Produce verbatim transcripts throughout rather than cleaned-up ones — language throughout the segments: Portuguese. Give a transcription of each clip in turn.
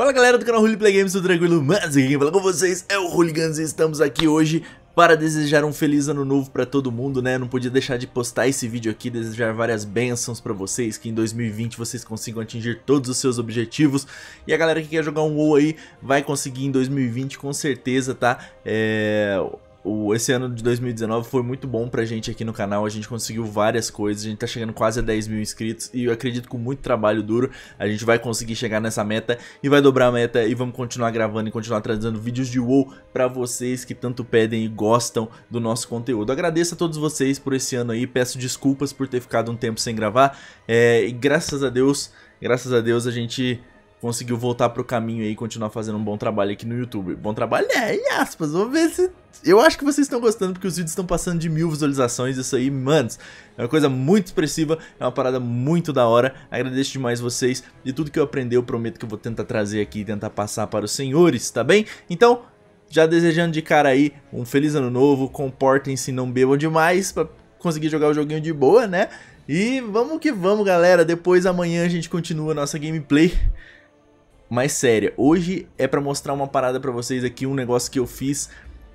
Fala galera do canal Huli Play Games, tudo tranquilo? Mas quem fala com vocês é o Hooligans e estamos aqui hoje para desejar um feliz ano novo para todo mundo, né? Eu não podia deixar de postar esse vídeo aqui, desejar várias bênçãos para vocês, que em dois mil e vinte vocês consigam atingir todos os seus objetivos. E a galera que quer jogar um WoW aí vai conseguir em dois mil e vinte com certeza, tá? É... O, esse ano de dois mil e dezenove foi muito bom pra gente aqui no canal, a gente conseguiu várias coisas, a gente tá chegando quase a dez mil inscritos e eu acredito que com muito trabalho duro a gente vai conseguir chegar nessa meta e vai dobrar a meta e vamos continuar gravando e continuar trazendo vídeos de WoW pra vocês que tanto pedem e gostam do nosso conteúdo. Agradeço a todos vocês por esse ano aí, peço desculpas por ter ficado um tempo sem gravar, é, e graças a Deus, graças a Deus a gente... conseguiu voltar pro caminho aí e continuar fazendo um bom trabalho aqui no YouTube. Bom trabalho é, em aspas, vamos ver se... Eu acho que vocês estão gostando, porque os vídeos estão passando de mil visualizações, isso aí, manos. É uma coisa muito expressiva, é uma parada muito da hora. Agradeço demais vocês e tudo que eu aprendi, eu prometo que eu vou tentar trazer aqui e tentar passar para os senhores, tá bem? Então, já desejando de cara aí um feliz ano novo, comportem-se, não bebam demais pra conseguir jogar o joguinho de boa, né? E vamos que vamos, galera, depois amanhã a gente continua a nossa gameplay. Mas sério, hoje é pra mostrar uma parada pra vocês aqui, um negócio que eu fiz.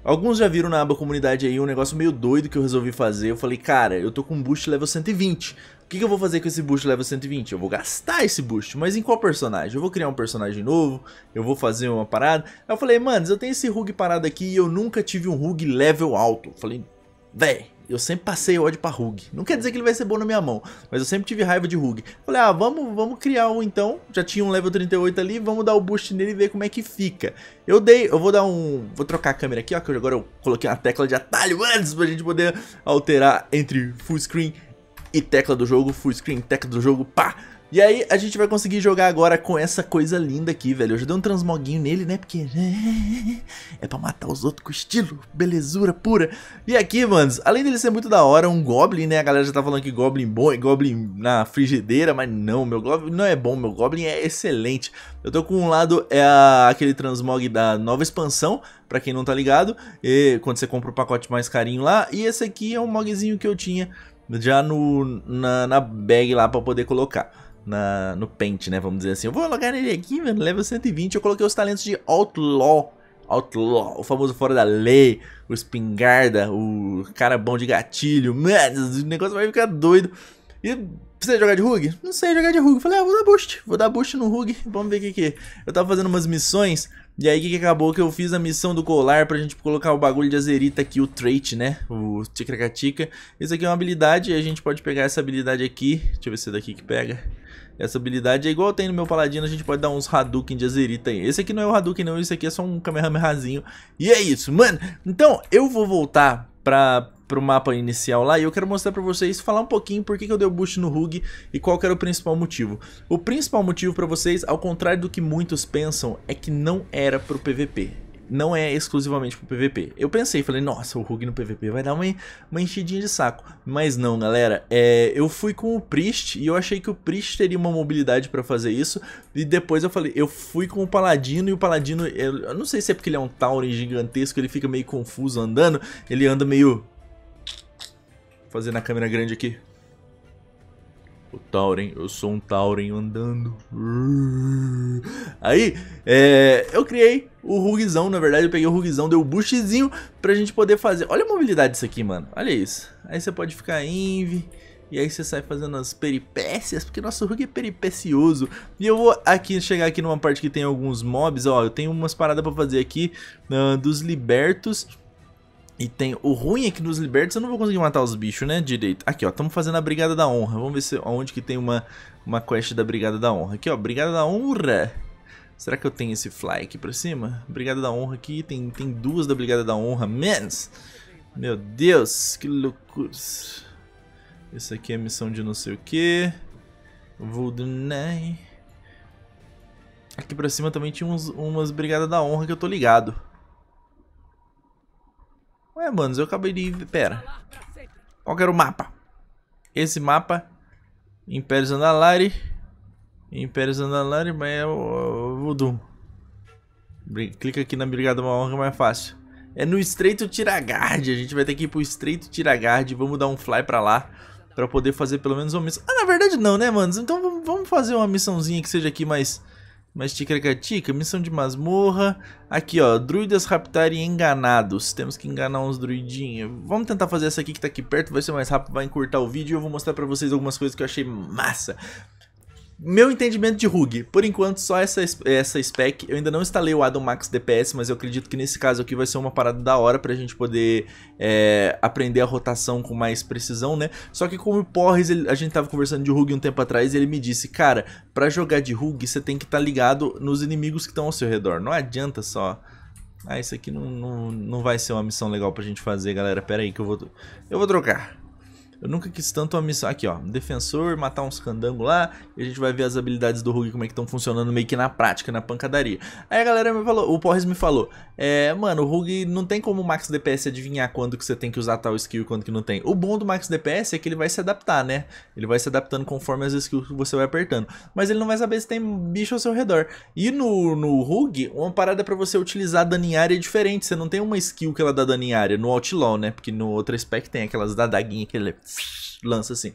Alguns já viram na aba comunidade aí, um negócio meio doido que eu resolvi fazer. Eu falei, cara, eu tô com um boost level cento e vinte. O que, que eu vou fazer com esse boost level cento e vinte? Eu vou gastar esse boost, mas em qual personagem? Eu vou criar um personagem novo, eu vou fazer uma parada. Aí eu falei, mano, eu tenho esse Hug parado aqui e eu nunca tive um Hug level alto. Eu falei, véi, eu sempre passei ódio pra Hug. Não quer dizer que ele vai ser bom na minha mão, mas eu sempre tive raiva de Hug. Falei, ah, vamos, vamos criar um então. Já tinha um level trinta e oito ali, vamos dar o boost nele e ver como é que fica. Eu dei, eu vou dar um... Vou trocar a câmera aqui, ó, que agora eu coloquei uma tecla de atalho antes pra gente poder alterar entre full screen e tecla do jogo. Full screen, tecla do jogo, pá! E aí a gente vai conseguir jogar agora com essa coisa linda aqui, velho. Eu já dei um transmoguinho nele, né, porque é pra matar os outros com estilo, belezura pura. E aqui, manos, além dele ser muito da hora, um Goblin, né, a galera já tá falando que Goblin bom e Goblin na frigideira, mas não, meu Goblin não é bom, meu Goblin é excelente. Eu tô com um lado, é a, aquele transmog da nova expansão, pra quem não tá ligado, e, quando você compra o pacote mais carinho lá, e esse aqui é um mogzinho que eu tinha já no, na, na bag lá pra poder colocar. Na, no pente, né, vamos dizer assim. Eu vou logar ele aqui, mano, level cento e vinte. Eu coloquei os talentos de Outlaw, Outlaw, o famoso fora da lei, o espingarda, o cara bom de gatilho. Mano, o negócio vai ficar doido. E precisa jogar de Hug? Não sei jogar de Hug. Falei, ah, vou dar boost, vou dar boost no Hug. Vamos ver o que que é. Eu tava fazendo umas missões e aí que acabou que eu fiz a missão do colar pra gente colocar o bagulho de azerita aqui, o trait, né, o ticracatica. Isso aqui é uma habilidade e a gente pode pegar essa habilidade aqui. Deixa eu ver se é daqui que pega. Essa habilidade é igual tem no meu paladino, a gente pode dar uns Hadouken de azerita aí. Esse aqui não é o Hadouken não, esse aqui é só um Kamehamehazinho. E é isso, mano. Então eu vou voltar pra... pro mapa inicial lá, e eu quero mostrar pra vocês, falar um pouquinho por que, que eu dei o boost no Hug e qual que era o principal motivo. O principal motivo pra vocês, ao contrário do que muitos pensam, é que não era pro P V P, não é exclusivamente pro P V P. Eu pensei, falei, nossa, o Hug no P V P vai dar uma, uma enchidinha de saco, mas não, galera, é, eu fui com o Priest e eu achei que o Priest teria uma mobilidade pra fazer isso, e depois eu falei, eu fui com o Paladino, e o Paladino, eu não sei se é porque ele é um Tauren gigantesco, ele fica meio confuso andando, ele anda meio... fazer na câmera grande aqui. O Tauren, eu sou um Tauren andando. Aí, é, eu criei o Rugzão, na verdade eu peguei o Rugzão, dei o boostzinho pra gente poder fazer. Olha a mobilidade disso aqui, mano, olha isso. Aí você pode ficar inv, e aí você sai fazendo as peripécias, porque nosso Hug é peripecioso. E eu vou aqui chegar aqui numa parte que tem alguns mobs, ó, eu tenho umas paradas pra fazer aqui, uh, dos libertos. E tem, o ruim é que nos libertos eu não vou conseguir matar os bichos, né, direito. Aqui, ó, estamos fazendo a Brigada da Honra. Vamos ver se, onde que tem uma, uma quest da Brigada da Honra. Aqui, ó, Brigada da Honra. Será que eu tenho esse fly aqui pra cima? Brigada da Honra aqui, tem, tem duas da Brigada da Honra, menos. Meu Deus, que loucura. Isso aqui é missão de não sei o que. Vudum. Aqui pra cima também tinha uns, umas Brigadas da Honra que eu tô ligado. Ué, manos, eu acabei de ir... Pera. Qual que era o mapa? Esse mapa... Império Zandalari... Império Zandalari, mas é o... Vudum. Clica aqui na Brigada da Honra, mais fácil. É no Estreito Tiragarde. A gente vai ter que ir pro Estreito Tiragarde. Vamos dar um fly pra lá. Pra poder fazer pelo menos uma missão... Ah, na verdade não, né, manos? Então vamos fazer uma missãozinha que seja aqui mais... Mas ticracatica, missão de masmorra. Aqui ó, druidas raptarem enganados. Temos que enganar uns druidinhos. Vamos tentar fazer essa aqui que tá aqui perto, vai ser mais rápido, vai encurtar o vídeo. E eu vou mostrar pra vocês algumas coisas que eu achei massa. Meu entendimento de R U G, por enquanto só essa, essa spec. Eu ainda não instalei o Adam Max D P S, mas eu acredito que nesse caso aqui vai ser uma parada da hora pra gente poder é, aprender a rotação com mais precisão, né? Só que como o Porres, ele, a gente tava conversando de R U G um tempo atrás, ele me disse, cara, pra jogar de R U G você tem que estar tá ligado nos inimigos que estão ao seu redor. Não adianta só... Ah, isso aqui não, não, não vai ser uma missão legal pra gente fazer, galera. Pera aí que eu vou... Eu vou trocar. Eu nunca quis tanto uma missão... Aqui, ó. Defensor, matar uns candangos lá. E a gente vai ver as habilidades do Huli, como é que estão funcionando meio que na prática, na pancadaria. Aí a galera me falou... O Porres me falou... É, mano, o Huli não tem como o Max D P S adivinhar quando que você tem que usar tal skill e quando que não tem. O bom do Max D P S é que ele vai se adaptar, né? Ele vai se adaptando conforme as skills que você vai apertando. Mas ele não vai saber se tem bicho ao seu redor. E no, no Huli, uma parada pra você utilizar dano em área é diferente. Você não tem uma skill que ela dá dano em área no Outlaw, né? Porque no outra spec tem aquelas da daguinha que ele... lança assim.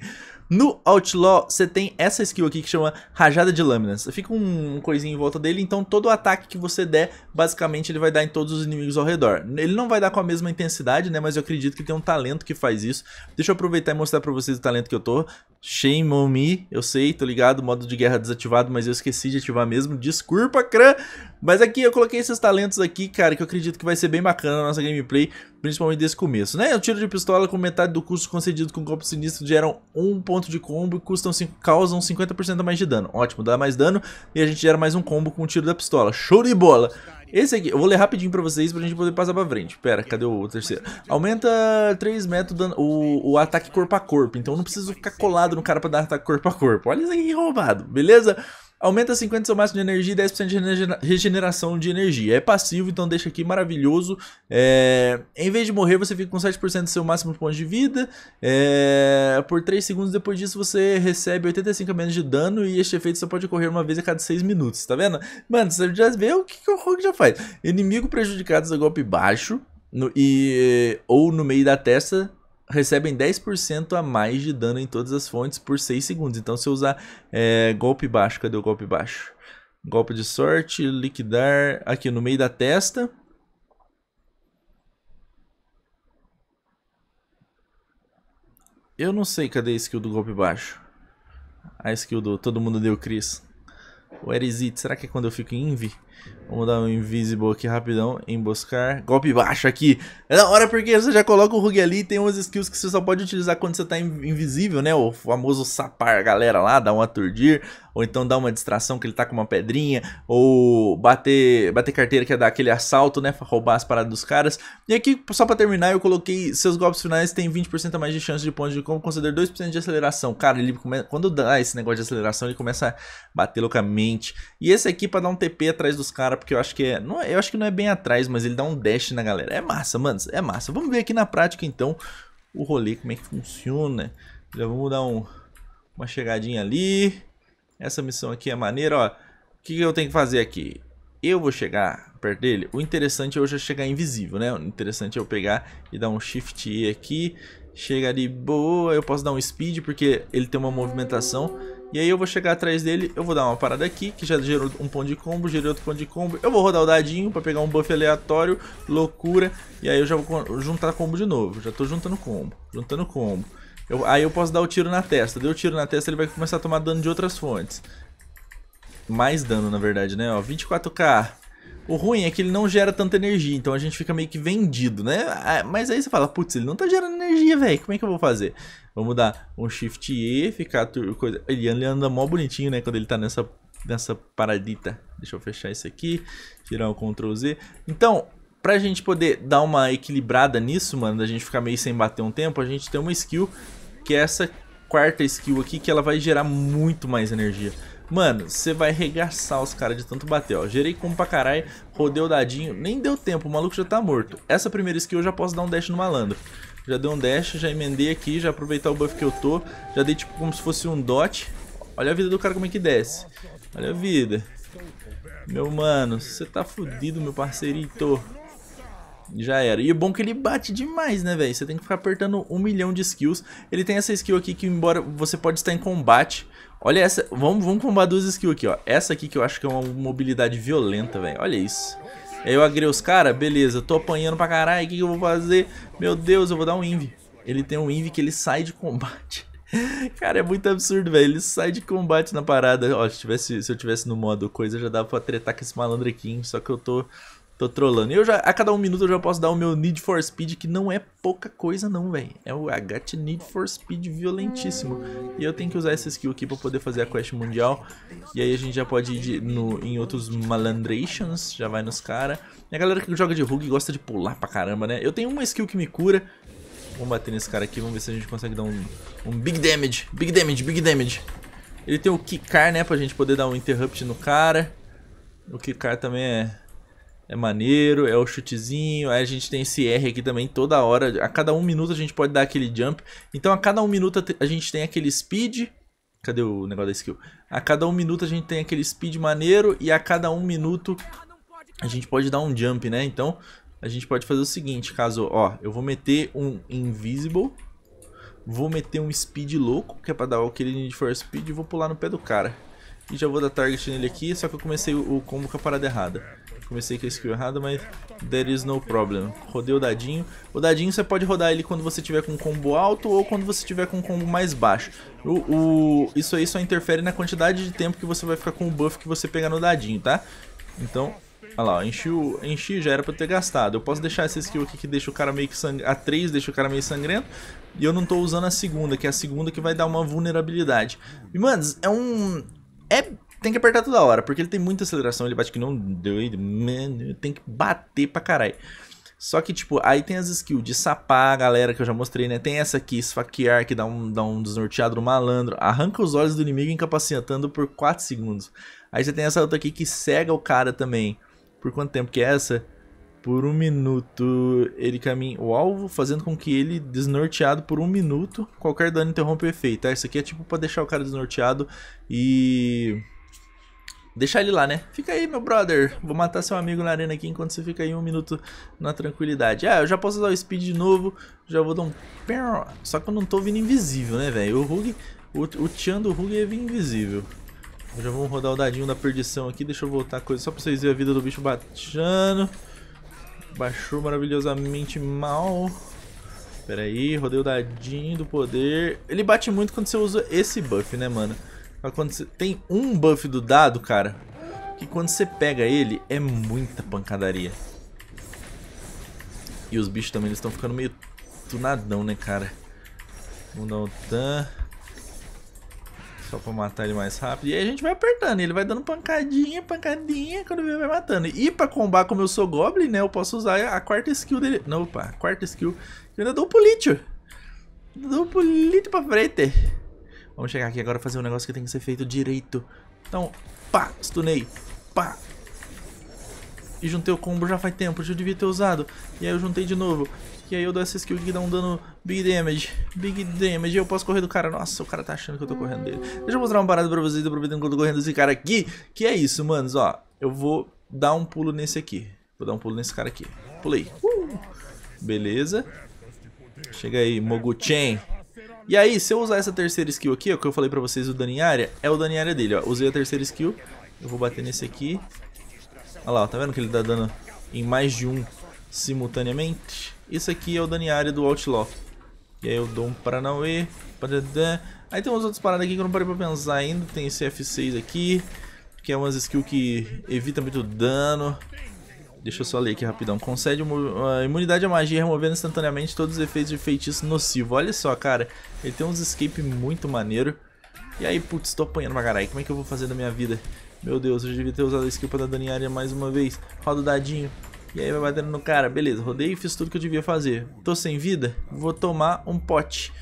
No Outlaw você tem essa skill aqui que chama Rajada de Lâminas. Fica um, um coisinho em volta dele, então todo ataque que você der, basicamente ele vai dar em todos os inimigos ao redor. Ele não vai dar com a mesma intensidade, né, mas eu acredito que tem um talento que faz isso. Deixa eu aproveitar e mostrar pra vocês o talento que eu tô. Shame on me, eu sei, tô ligado, modo de guerra desativado, mas eu esqueci de ativar mesmo, desculpa, crã. Mas aqui eu coloquei esses talentos aqui, cara, que eu acredito que vai ser bem bacana a nossa gameplay, principalmente desse começo, né? O tiro de pistola com metade do custo concedido com golpe sinistro geram um ponto de combo e custam cinco, causam cinquenta por cento a mais de dano. Ótimo, dá mais dano e a gente gera mais um combo com o tiro da pistola. Show de bola! Esse aqui, eu vou ler rapidinho pra vocês pra gente poder passar pra frente. Pera, cadê o terceiro? Aumenta três metros dano, o, o ataque corpo a corpo, então eu não preciso ficar colado no cara pra dar ataque corpo a corpo. Olha isso aqui, roubado, beleza? Aumenta cinquenta por cento seu máximo de energia e dez por cento de regeneração de energia. É passivo, então deixa aqui maravilhoso. É... Em vez de morrer, você fica com sete por cento do seu máximo ponto de vida. É... Por três segundos depois disso, você recebe oitenta e cinco a menos de dano. E este efeito só pode ocorrer uma vez a cada seis minutos, tá vendo? Mano, você já vê o que, que o Rogue já faz. Inimigo prejudicado a golpe baixo no... e... ou no meio da testa... recebem dez por cento a mais de dano em todas as fontes por seis segundos. Então se eu usar é, golpe baixo, cadê o golpe baixo? Golpe de sorte, liquidar aqui no meio da testa. Eu não sei cadê a skill do golpe baixo. A skill do todo mundo deu Chris. Where is it? Será que é quando eu fico em Envy? Vamos dar um Invisible aqui rapidão. Emboscar. Golpe baixo aqui. É da hora porque você já coloca o Rug ali. Tem umas skills que você só pode utilizar quando você tá invisível, né? O famoso sapar a galera lá. Dá um aturdir. Ou então dá uma distração que ele tá com uma pedrinha. Ou bater, bater carteira, que é dar aquele assalto, né? Roubar as paradas dos caras. E aqui, só pra terminar, eu coloquei seus golpes finais. Tem vinte por cento a mais de chance de pontos de combo. Conceder dois por cento de aceleração. Cara, ele come... quando dá esse negócio de aceleração, ele começa a bater loucamente. E esse aqui pra dar um T P atrás dos caras. Porque eu acho que é, não, eu acho que não é bem atrás, mas ele dá um dash na galera. É massa, mano, é massa. Vamos ver aqui na prática, então, o rolê, como é que funciona. Já vamos dar um, uma chegadinha ali. Essa missão aqui é maneira, ó. O que, que eu tenho que fazer aqui? Eu vou chegar perto dele. O interessante é eu já chegar invisível, né? O interessante é eu pegar e dar um shift E aqui. Chega ali, boa. Eu posso dar um speed, porque ele tem uma movimentação. E aí eu vou chegar atrás dele, eu vou dar uma parada aqui, que já gerou um ponto de combo, gerei outro ponto de combo. Eu vou rodar o dadinho pra pegar um buff aleatório, loucura. E aí eu já vou juntar combo de novo, já tô juntando combo, juntando combo. Eu, aí eu posso dar o tiro na testa, deu o tiro na testa ele vai começar a tomar dano de outras fontes. Mais dano na verdade, né, ó, vinte e quatro K. O ruim é que ele não gera tanta energia, então a gente fica meio que vendido, né? Mas aí você fala, putz, ele não tá gerando energia, velho, como é que eu vou fazer? Vamos dar um shift E, ficar... Coisa... Ele anda mó bonitinho, né, quando ele tá nessa, nessa paradita. Deixa eu fechar isso aqui, tirar o Ctrl Z. Então, pra gente poder dar uma equilibrada nisso, mano, da gente ficar meio sem bater um tempo, a gente tem uma skill, que é essa quarta skill aqui, que ela vai gerar muito mais energia. Mano, você vai arregaçar os caras de tanto bater, ó. Gerei como pra caralho, rodei o dadinho. Nem deu tempo, o maluco já tá morto. Essa primeira skill eu já posso dar um dash no malandro. Já dei um dash, já emendei aqui, já aproveitar o buff que eu tô. Já dei tipo como se fosse um dot. Olha a vida do cara como é que desce. Olha a vida. Meu mano, você tá fudido, meu parceirito. já era. E o bom que ele bate demais, né, velho? Você tem que ficar apertando um milhão de skills. Ele tem essa skill aqui que, embora você pode estar em combate... Olha essa... Vamos, vamos combar duas skills aqui, ó. Essa aqui que eu acho que é uma mobilidade violenta, velho. Olha isso. Aí eu agrei os caras. Beleza, tô apanhando pra caralho. O que, que eu vou fazer? Meu Deus, eu vou dar um inv. Ele tem um inv que ele sai de combate. Cara, é muito absurdo, velho. Ele sai de combate na parada. Ó, se, tivesse, se eu tivesse no modo coisa, já dava pra tretar com esse malandro aqui, hein? Só que eu tô... Tô trollando. Eu já, a cada um minuto eu já posso dar o meu Need for Speed, que não é pouca coisa não, velho. É o H T Need for Speed violentíssimo. E eu tenho que usar essa skill aqui pra poder fazer a quest mundial. E aí a gente já pode ir de, no, em outros malandrations, já vai nos caras. E a galera que joga de rogue gosta de pular pra caramba, né? Eu tenho uma skill que me cura. Vamos bater nesse cara aqui, vamos ver se a gente consegue dar um, um big damage. Big damage, big damage. Ele tem o Kickar, né, pra gente poder dar um interrupt no cara. O Kickar também é... É maneiro, é o chutezinho, aí a gente tem esse R aqui também toda hora, a cada um minuto a gente pode dar aquele jump. Então a cada um minuto a gente tem aquele speed, cadê o negócio da skill? A cada um minuto a gente tem aquele speed maneiro e a cada um minuto a gente pode dar um jump, né? Então a gente pode fazer o seguinte, caso, ó, eu vou meter um invisible, vou meter um speed louco, que é pra dar aquele Need for Speed e vou pular no pé do cara. E já vou dar target nele aqui, só que eu comecei o combo com a parada errada. Comecei com a skill errada, mas there is no problem. Rodei o dadinho. O dadinho você pode rodar ele quando você tiver com um combo alto ou quando você tiver com um combo mais baixo. O, o, isso aí só interfere na quantidade de tempo que você vai ficar com o buff que você pegar no dadinho, tá? Então, olha lá, ó, enchi, o, enchi, já era pra eu ter gastado. Eu posso deixar essa skill aqui que deixa o cara meio que sangrento. A três deixa o cara meio sangrento. E eu não tô usando a segunda, que é a segunda que vai dar uma vulnerabilidade. E, mano, é um... É... Tem que apertar toda hora, porque ele tem muita aceleração, ele bate que não doido, mano, tem que bater pra caralho. Só que, tipo, aí tem as skills de sapar a galera que eu já mostrei, né? Tem essa aqui, esfaquear, que dá um, dá um desnorteado no malandro. Arranca os olhos do inimigo incapacitando por quatro segundos. Aí você tem essa outra aqui que cega o cara também. Por quanto tempo que é essa? Por um minuto. Ele caminha o alvo, fazendo com que ele desnorteado por um minuto. Qualquer dano interrompe o efeito. Tá? Isso aqui é tipo pra deixar o cara desnorteado e... Deixar ele lá, né? Fica aí, meu brother. Vou matar seu amigo na arena aqui enquanto você fica aí um minuto na tranquilidade. Ah, eu já posso usar o speed de novo. Já vou dar um... Só que eu não tô vindo invisível, né, velho? O Hug... O, o tchan do Hug é vir invisível. Eu já vou rodar o dadinho da perdição aqui. Deixa eu voltar a coisa só pra vocês verem a vida do bicho baixando. Baixou maravilhosamente mal. Pera aí, rodei o dadinho do poder. Ele bate muito quando você usa esse buff, né, mano? Quando você tem um buff do dado, cara, que quando você pega ele, é muita pancadaria. E os bichos também, eles estão ficando meio tunadão, né, cara? Vamos dar um tan. Só pra matar ele mais rápido. E aí a gente vai apertando, ele vai dando pancadinha, pancadinha, quando ele vai matando. E pra combar, como eu sou Goblin, né, eu posso usar a quarta skill dele. Não, opa, a quarta skill. Eu ainda dou um pulito. Ainda dou um pulito pra frente. Vamos chegar aqui agora e fazer um negócio que tem que ser feito direito. Então, pá, stunei, pá. E juntei o combo já faz tempo, já devia ter usado. E aí eu juntei de novo. E aí eu dou essa skill que dá um dano big damage. Big damage, e eu posso correr do cara. Nossa, o cara tá achando que eu tô correndo dele. Deixa eu mostrar uma parada pra vocês, aproveitando que eu tô correndo desse cara aqui. Que é isso, manos, ó. Eu vou dar um pulo nesse aqui. Vou dar um pulo nesse cara aqui. Pulei. Uh! Beleza. Chega aí, Moguchen. E aí, se eu usar essa terceira skill aqui, ó, que eu falei pra vocês, o dano em área, é o dano em área dele, ó. Usei a terceira skill, eu vou bater nesse aqui. Olha lá, ó, tá vendo que ele dá dano em mais de um simultaneamente? Isso aqui é o dano em área do Outlaw. E aí eu dou um paranauê. Aí tem umas outras paradas aqui que eu não parei pra pensar ainda. Tem esse F seis aqui, que é umas skills que evita muito dano. Deixa eu só ler aqui rapidão. Concede uma imunidade à magia, removendo instantaneamente todos os efeitos de feitiço nocivo. Olha só, cara. Ele tem uns escape muito maneiro. E aí, putz, tô apanhando pra caralho. Como é que eu vou fazer da minha vida? Meu Deus, eu devia ter usado a skill pra dar dano em área mais uma vez. Roda o dadinho. E aí vai batendo no cara. Beleza, rodei e fiz tudo que eu devia fazer. Tô sem vida? Vou tomar um pote.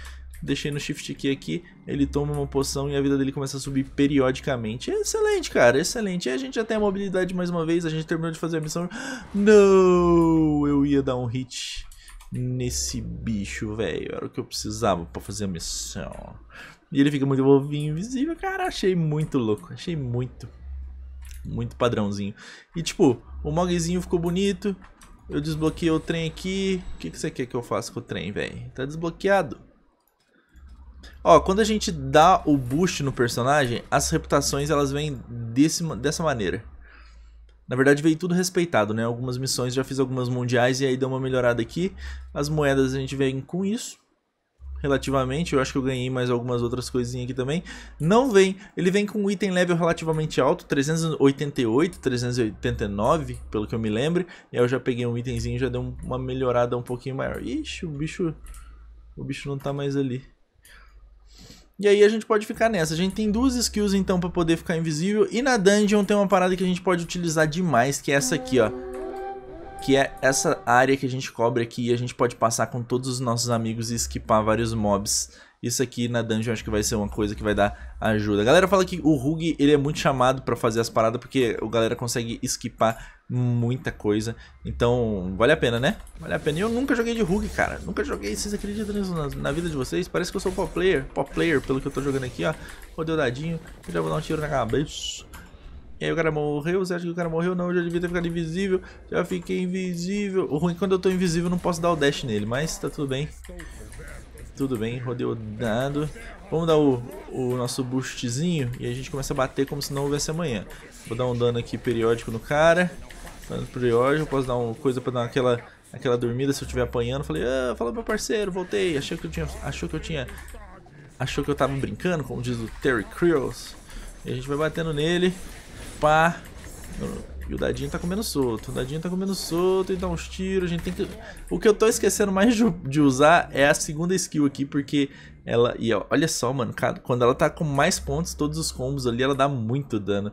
Deixei no shift key aqui, ele toma uma poção e a vida dele começa a subir periodicamente. Excelente, cara, excelente. E a gente já tem a mobilidade mais uma vez, a gente terminou de fazer a missão. Não, eu ia dar um hit nesse bicho, velho. Era o que eu precisava pra fazer a missão. E ele fica muito bovinho, invisível, cara. Achei muito louco, achei muito, muito padrãozinho. E tipo, o mogzinho ficou bonito. Eu desbloqueei o trem aqui. O que, que você quer que eu faça com o trem, velho? Tá desbloqueado. Ó, quando a gente dá o boost no personagem, as reputações elas vêm desse, dessa maneira. Na verdade veio tudo respeitado, né? Algumas missões, já fiz algumas mundiais e aí deu uma melhorada aqui. As moedas a gente vem com isso. Relativamente, eu acho que eu ganhei mais algumas outras coisinhas aqui também. Não vem, ele vem com um item level relativamente alto, trezentos e oitenta e oito, trezentos e oitenta e nove, pelo que eu me lembro. E aí eu já peguei um itemzinho e já deu uma melhorada um pouquinho maior. Ixi, o bicho, o bicho não tá mais ali. E aí a gente pode ficar nessa. A gente tem duas skills então pra poder ficar invisível. E na dungeon tem uma parada que a gente pode utilizar demais, que é essa aqui, ó. Que é essa área que a gente cobre aqui e a gente pode passar com todos os nossos amigos e esquipar vários mobs. Isso aqui na dungeon acho que vai ser uma coisa que vai dar ajuda. A galera fala que o Hug, ele é muito chamado pra fazer as paradas porque a galera consegue esquipar muita coisa. Então vale a pena, né? Vale a pena. E eu nunca joguei de Hug, cara. Nunca joguei. Vocês acreditam nisso na, na vida de vocês? Parece que eu sou pro player. Pro player, pelo que eu tô jogando aqui, ó. Rodei o dadinho. Eu já vou dar um tiro na cabeça. E aí o cara morreu, você acha que o cara morreu? Não, eu já devia ter ficado invisível, já fiquei invisível. O ruim é que quando eu tô invisível não posso dar o dash nele, mas tá tudo bem. Tudo bem, rodei o dado. Vamos dar o, o nosso boostzinho e a gente começa a bater como se não houvesse amanhã. Vou dar um dano aqui periódico no cara. Dano periódico, posso dar uma coisa pra dar aquela, aquela dormida se eu estiver apanhando. Falei, ah, fala meu parceiro, voltei, achei que eu tinha, achou que eu tinha, achou que eu tava brincando, como diz o Terry Creoles. E a gente vai batendo nele. Pá. E o dadinho tá comendo solto. O dadinho tá comendo solto e dá uns tiros. A gente tem que... O que eu tô esquecendo mais de usar é a segunda skill aqui, porque ela... E olha só, mano, quando ela tá com mais pontos, todos os combos ali, ela dá muito dano.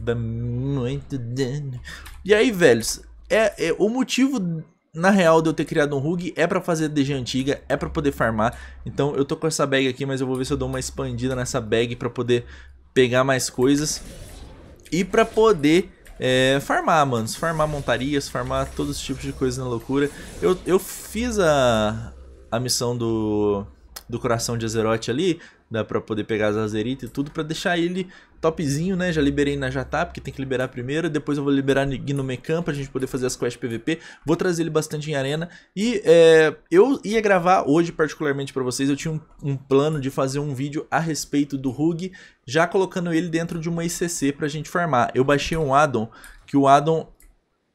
Dá muito dano. E aí, velhos, é, é o motivo... Na real, de eu ter criado um Hug é pra fazer D G antiga, é pra poder farmar. Então eu tô com essa bag aqui, mas eu vou ver se eu dou uma expandida nessa bag pra poder pegar mais coisas. E pra poder é, farmar, mano, farmar montarias, farmar todos os tipos de coisas na loucura. Eu, eu fiz a, a missão do, do coração de Azeroth ali, dá pra poder pegar as azeritas e tudo, pra deixar ele topzinho, né? Já liberei na Jatá, porque tem que liberar primeiro, depois eu vou liberar no Mecan pra gente poder fazer as quests P V P. Vou trazer ele bastante em arena. E é, eu ia gravar hoje particularmente pra vocês, eu tinha um, um plano de fazer um vídeo a respeito do Hug, já colocando ele dentro de uma I C C pra gente farmar. Eu baixei um addon, que o addon...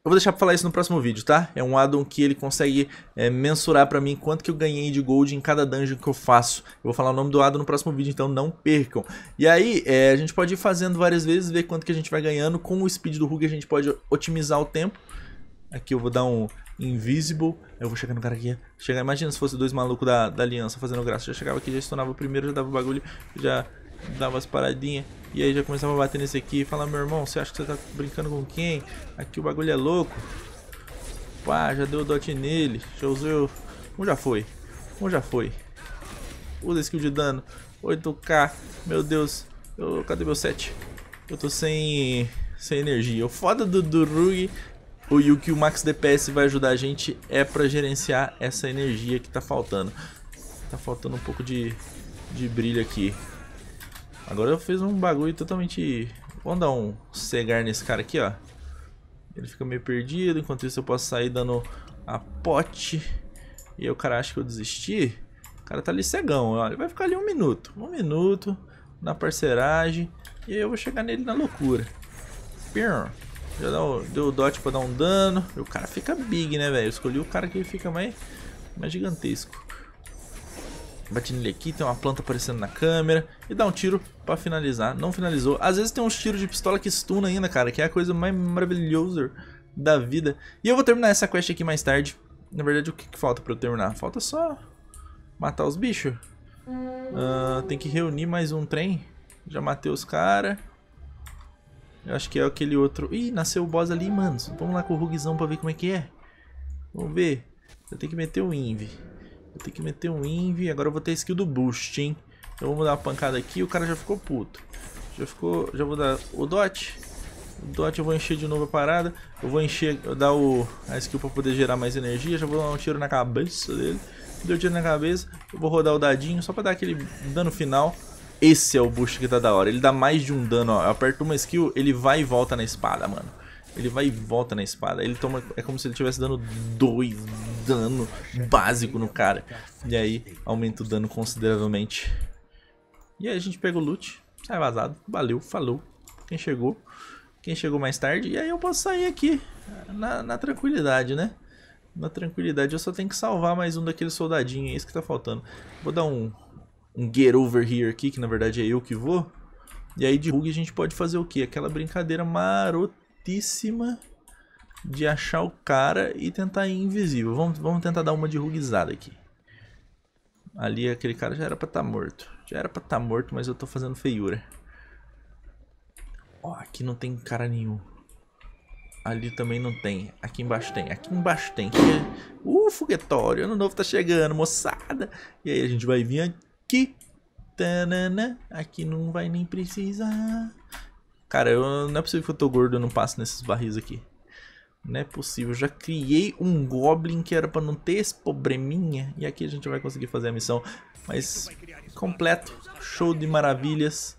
Eu vou deixar pra falar isso no próximo vídeo, tá? É um addon que ele consegue é, mensurar pra mim quanto que eu ganhei de gold em cada dungeon que eu faço. Eu vou falar o nome do addon no próximo vídeo, então não percam. E aí, é, a gente pode ir fazendo várias vezes, ver quanto que a gente vai ganhando. Com o speed do Hug a gente pode otimizar o tempo. Aqui eu vou dar um invisible. Eu vou chegar no cara aqui. Chega, imagina se fosse dois malucos da, da aliança fazendo graça. Já chegava aqui, já estonava o primeiro, já dava o bagulho, já... Dava umas paradinhas. E aí já começava a bater nesse aqui e falar, meu irmão, você acha que você tá brincando com quem? Aqui o bagulho é louco. Pá, já deu o dot nele. Já usei o... Um já foi. Um já foi. Usa skill de dano. oito K. Meu Deus. Eu... Cadê meu set? Eu tô sem... Sem energia. O foda do, do Rug... O Yuki, o Max D P S vai ajudar a gente é pra gerenciar essa energia que tá faltando. Tá faltando um pouco de... De brilho aqui. Agora eu fiz um bagulho totalmente... Vamos dar um cegar nesse cara aqui, ó. Ele fica meio perdido. Enquanto isso eu posso sair dando a pote. E aí o cara acha que eu desisti. O cara tá ali cegão, ó. Ele vai ficar ali um minuto. Um minuto. Na parceragem. E aí eu vou chegar nele na loucura. Já deu o dot pra dar um dano. E o cara fica big, né, velho? Eu escolhi o cara que fica mais, mais gigantesco. Bati nele aqui, tem uma planta aparecendo na câmera. E dá um tiro pra finalizar. Não finalizou. Às vezes tem uns tiros de pistola que stuna ainda, cara. Que é a coisa mais maravilhosa da vida. E eu vou terminar essa quest aqui mais tarde. Na verdade, o que, que falta pra eu terminar? Falta só matar os bichos. Uh, tem que reunir mais um trem. Já matei os caras. Eu acho que é aquele outro... Ih, nasceu o boss ali, mano. Vamos lá com o Rugzão pra ver como é que é. Vamos ver. Eu tenho que meter o Inv. Vou ter que meter um Inv, agora eu vou ter a skill do boost, hein? Eu vou dar uma pancada aqui, o cara já ficou puto. Já ficou, já vou dar o dot. O dot eu vou encher de novo a parada. Eu vou encher, eu dar o, a skill pra poder gerar mais energia. Já vou dar um tiro na cabeça dele. Deu tiro na cabeça, eu vou rodar o dadinho só pra dar aquele dano final. Esse é o boost que tá da hora, ele dá mais de um dano, ó. Eu aperto uma skill, ele vai e volta na espada, mano. Ele vai e volta na espada. Ele toma. É como se ele estivesse dando dois dano básico no cara. E aí aumenta o dano consideravelmente. E aí a gente pega o loot, sai vazado. Valeu, falou. Quem chegou? Quem chegou mais tarde. E aí eu posso sair aqui na, na tranquilidade, né? Na tranquilidade. Eu só tenho que salvar mais um daqueles soldadinhos. É isso que tá faltando. Vou dar um, um get over here aqui, que na verdade é eu que vou. E aí de Rogue a gente pode fazer o quê? Aquela brincadeira marotíssima de achar o cara e tentar ir invisível. Vamos, vamos tentar dar uma de Roguezada aqui. Ali aquele cara já era pra estar morto. Já era pra estar morto, mas eu tô fazendo feiura. Ó, aqui não tem cara nenhum. Ali também não tem. Aqui embaixo tem. Aqui embaixo tem. Uh, foguetório. Ano novo tá chegando, moçada. E aí a gente vai vir aqui. Tanana. Aqui não vai nem precisar. Cara, eu, não é possível que eu tô gordo e eu não passo nesses barris aqui. Não é possível. Eu já criei um Goblin que era pra não ter esse probleminha. E aqui a gente vai conseguir fazer a missão. Mas completo. Show de maravilhas.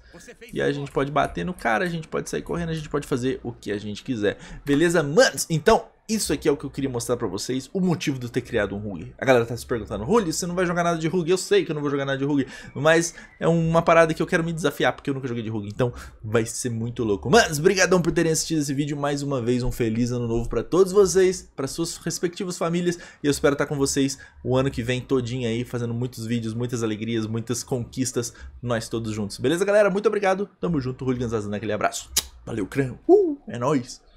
E aí a gente pode bater no cara, a gente pode sair correndo, a gente pode fazer o que a gente quiser. Beleza, manos? Então, isso aqui é o que eu queria mostrar pra vocês, o motivo de eu ter criado um Huli. A galera tá se perguntando, Huli, você não vai jogar nada de Huli? Eu sei que eu não vou jogar nada de Huli, mas é uma parada que eu quero me desafiar, porque eu nunca joguei de Huli, então vai ser muito louco. Manos, brigadão por terem assistido esse vídeo, mais uma vez um feliz ano novo pra todos vocês, pra suas respectivas famílias, e eu espero estar com vocês o ano que vem todinho aí, fazendo muitos vídeos, muitas alegrias, muitas conquistas, nós todos juntos. Beleza, galera? Muito obrigado, tamo junto, Hooligans, aquele abraço, valeu, crânio, uh, é nóis!